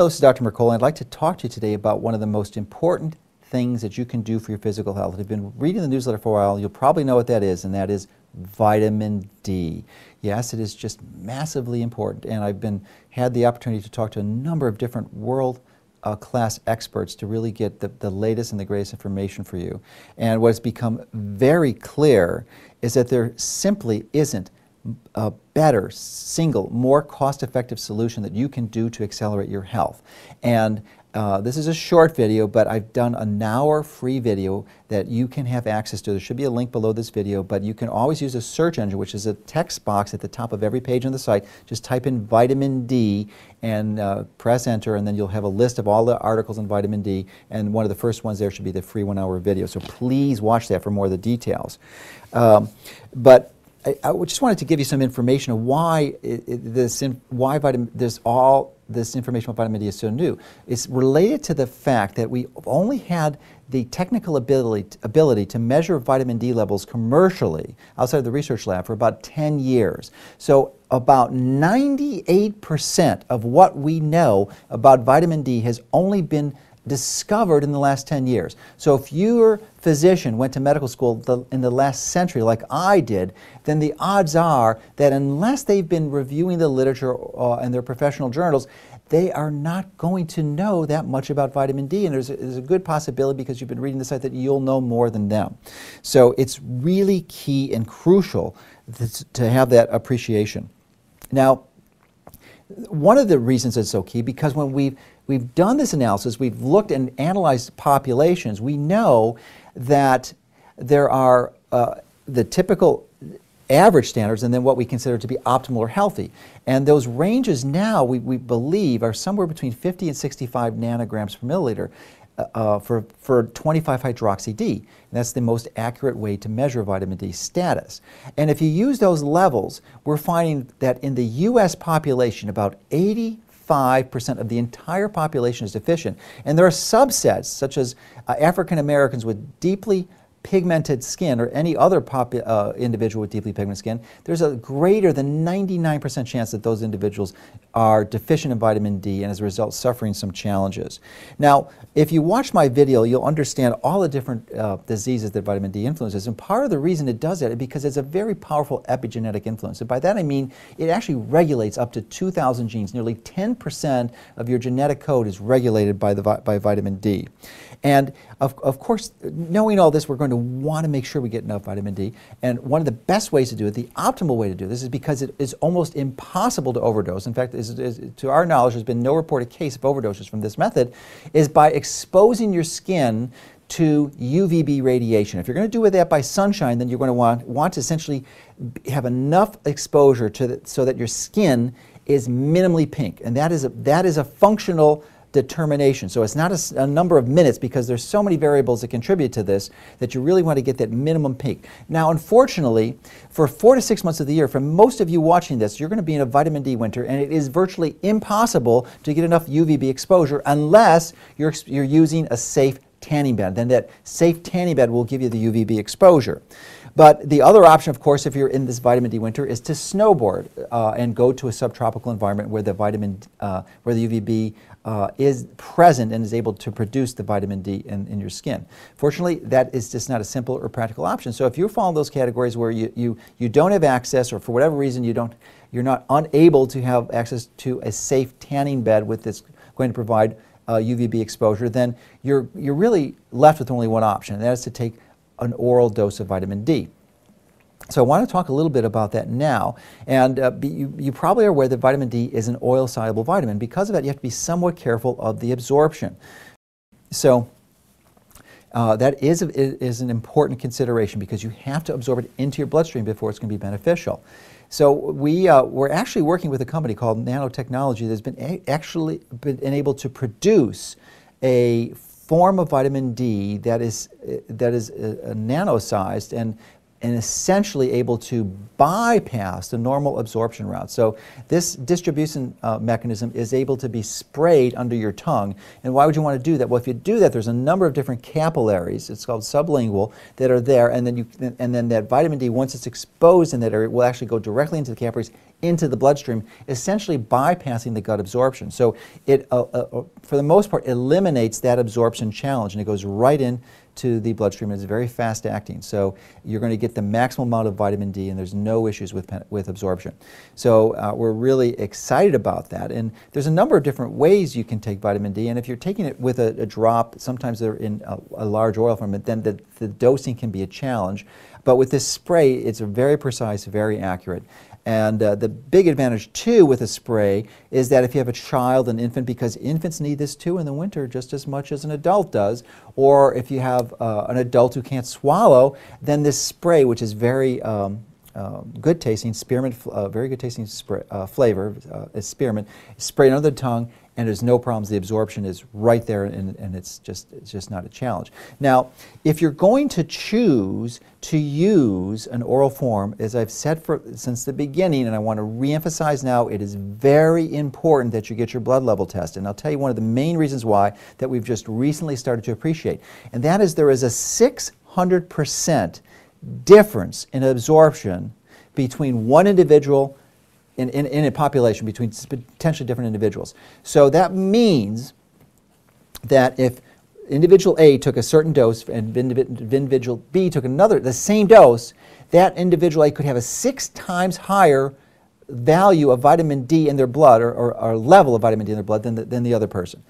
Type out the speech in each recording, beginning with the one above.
Hello, this is Dr. Mercola. I'd like to talk to you today about one of the most important things that you can do for your physical health. If you've been reading the newsletter for a while, you'll probably know what that is, and that is vitamin D. Yes, it is just massively important, and I've had the opportunity to talk to a number of different world-class experts to really get the latest and the greatest information for you. And what's become very clear is that there simply isn't a better, single, more cost-effective solution that you can do to accelerate your health. And this is a short video, but I've done an hour free video that you can have access to. There should be a link below this video, but you can always use a search engine, which is a text box at the top of every page on the site. Just type in vitamin D and press enter, and then you'll have a list of all the articles on vitamin D, and one of the first ones there should be the free one-hour video. So please watch that for more of the details. But I just wanted to give you some information of why this information about vitamin D is so new. It's related to the fact that we only had the technical ability to measure vitamin D levels commercially outside of the research lab for about 10 years. So about 98% of what we know about vitamin D has only been discovered in the last 10 years. So if your physician went to medical school in the last century like I did, then the odds are that unless they've been reviewing the literature and their professional journals, they are not going to know that much about vitamin D, and there's a good possibility, because you've been reading the site, that you'll know more than them. So it's really key and crucial to have that appreciation. Now, one of the reasons it's so key, because when we've done this analysis, we've looked and analyzed populations, we know that there are the typical average standards and then what we consider to be optimal or healthy. And those ranges now, we believe, are somewhere between 50 and 65 nanograms per milliliter for 25 hydroxy D. And that's the most accurate way to measure vitamin D status. And if you use those levels, we're finding that in the US population, about 85% of the entire population is deficient. And there are subsets, such as African Americans with deeply pigmented skin, or any other individual with deeply pigmented skin. There's a greater than 99% chance that those individuals are deficient in vitamin D, and as a result suffering some challenges. Now, if you watch my video, you'll understand all the different diseases that vitamin D influences, and part of the reason it does that is because it's a very powerful epigenetic influence. And by that I mean it actually regulates up to 2,000 genes. Nearly 10% of your genetic code is regulated by vitamin D. And of course, knowing all this, we're going to want to make sure we get enough vitamin D. And one of the best ways to do it, the optimal way to do this, is because it is almost impossible to overdose. In fact, to our knowledge, there's been no reported case of overdoses from this method, is by exposing your skin to UVB radiation. If you're going to do that by sunshine, then you're going to want to essentially have enough exposure so that your skin is minimally pink. And that is a functional determination. So it's not a number of minutes, because there's so many variables that contribute to this that you really want to get that minimum peak. Now, unfortunately, for 4 to 6 months of the year, for most of you watching this, you're going to be in a vitamin D winter, and it is virtually impossible to get enough UVB exposure unless you're using a safe tanning bed. Then that safe tanning bed will give you the UVB exposure. But the other option, of course, if you're in this vitamin D winter, is to snowboard and go to a subtropical environment where the UVB is present and is able to produce the vitamin D in your skin. Fortunately, that is just not a simple or practical option. So if you fall in those categories where you don't have access, or for whatever reason you're not unable to have access to a safe tanning bed with this going to provide UVB exposure, then you're really left with only one option, and that is to take an oral dose of vitamin D. So I want to talk a little bit about that now. And you probably are aware that vitamin D is an oil-soluble vitamin. Because of that, you have to be somewhat careful of the absorption. So that is an important consideration, because you have to absorb it into your bloodstream before it's going to be beneficial. So we're actually working with a company called Nanotechnology that's actually been able to produce a form of vitamin D that is nano-sized and and essentially able to bypass the normal absorption route. So this distribution mechanism is able to be sprayed under your tongue. And why would you want to do that? Well, if you do that, there's a number of different capillaries, it's called sublingual, that are there, and then that vitamin D, once it's exposed in that area, will actually go directly into the capillaries, into the bloodstream, essentially bypassing the gut absorption. So it, for the most part, eliminates that absorption challenge, and it goes right in to the bloodstream, and it's very fast acting. So you're going to get the maximum amount of vitamin D, and there's no issues with absorption. So we're really excited about that, and there's a number of different ways you can take vitamin D, and if you're taking it with a drop, sometimes they're in a large oil form, but then the dosing can be a challenge. But with this spray, it's very precise, very accurate. And the big advantage, too, with a spray is that if you have a child, an infant, because infants need this, too, in the winter just as much as an adult does, or if you have an adult who can't swallow, then this spray, which is very good-tasting, spearmint, very good-tasting flavor, is spearmint, sprayed under the tongue, and there's no problems. The absorption is right there, and it's just not a challenge. Now, if you're going to choose to use an oral form, as I've said since the beginning, and I want to reemphasize now, it is very important that you get your blood level tested. And I'll tell you one of the main reasons why that we've just recently started to appreciate, and that is there is a 600% difference in absorption between one individual in a population, between potentially different individuals. So that means that if individual A took a certain dose and individual B took another, the same dose, that individual A could have a 6 times higher value of vitamin D in their blood, or level of vitamin D in their blood than the other person.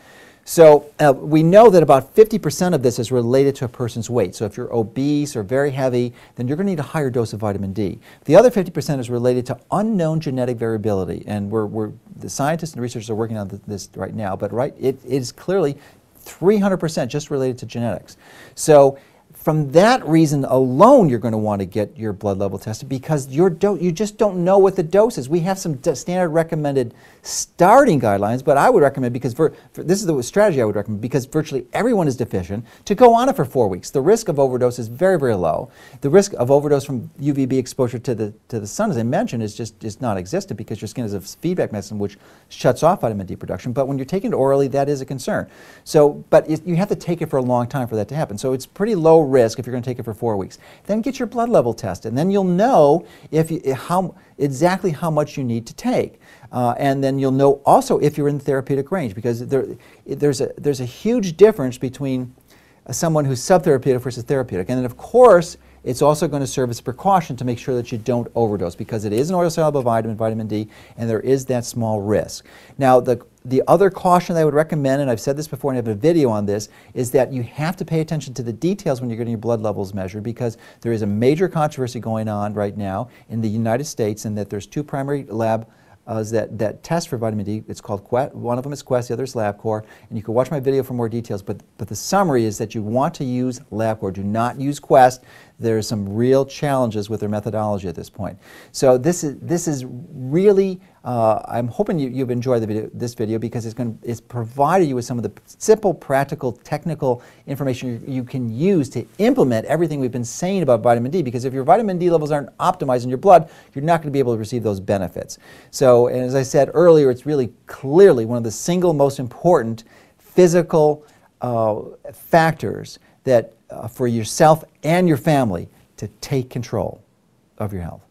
So we know that about 50% of this is related to a person's weight. So if you're obese or very heavy, then you're going to need a higher dose of vitamin D. The other 50% is related to unknown genetic variability, and the scientists and researchers are working on this right now. But it is clearly 300% just related to genetics. So from that reason alone, you're going to want to get your blood level tested, because you just don't know what the dose is. We have some standard recommended starting guidelines, but I would recommend, because this is the strategy I would recommend, because virtually everyone is deficient, to go on it for 4 weeks. The risk of overdose is very, very low. The risk of overdose from UVB exposure to the sun, as I mentioned, is just non-existent, because your skin is a feedback mechanism which shuts off vitamin D production. But when you're taking it orally, that is a concern. So, but you have to take it for a long time for that to happen. So it's pretty low risk if you're going to take it for 4 weeks. Then get your blood level tested, and then you'll know exactly how much you need to take. And then you'll know also if you're in therapeutic range, because there's a huge difference between someone who's subtherapeutic versus therapeutic. And then, of course, it's also going to serve as a precaution to make sure that you don't overdose, because it is an oil-soluble vitamin, vitamin D, and there is that small risk. Now, the other caution that I would recommend, and I've said this before and I have a video on this, is that you have to pay attention to the details when you're getting your blood levels measured, because there is a major controversy going on right now in the United States, and that there's 2 primary lab that test for vitamin D. It's called Quest. One of them is Quest, the other is LabCorp, and you can watch my video for more details, but the summary is that you want to use LabCorp. Do not use Quest. There are some real challenges with their methodology at this point. So this is really, I'm hoping you've enjoyed this video, because it's provided you with some of the simple, practical, technical information you can use to implement everything we've been saying about vitamin D, because if your vitamin D levels aren't optimized in your blood, you're not going to be able to receive those benefits. So, and as I said earlier, it's really clearly one of the single most important physical factors that for yourself and your family to take control of your health.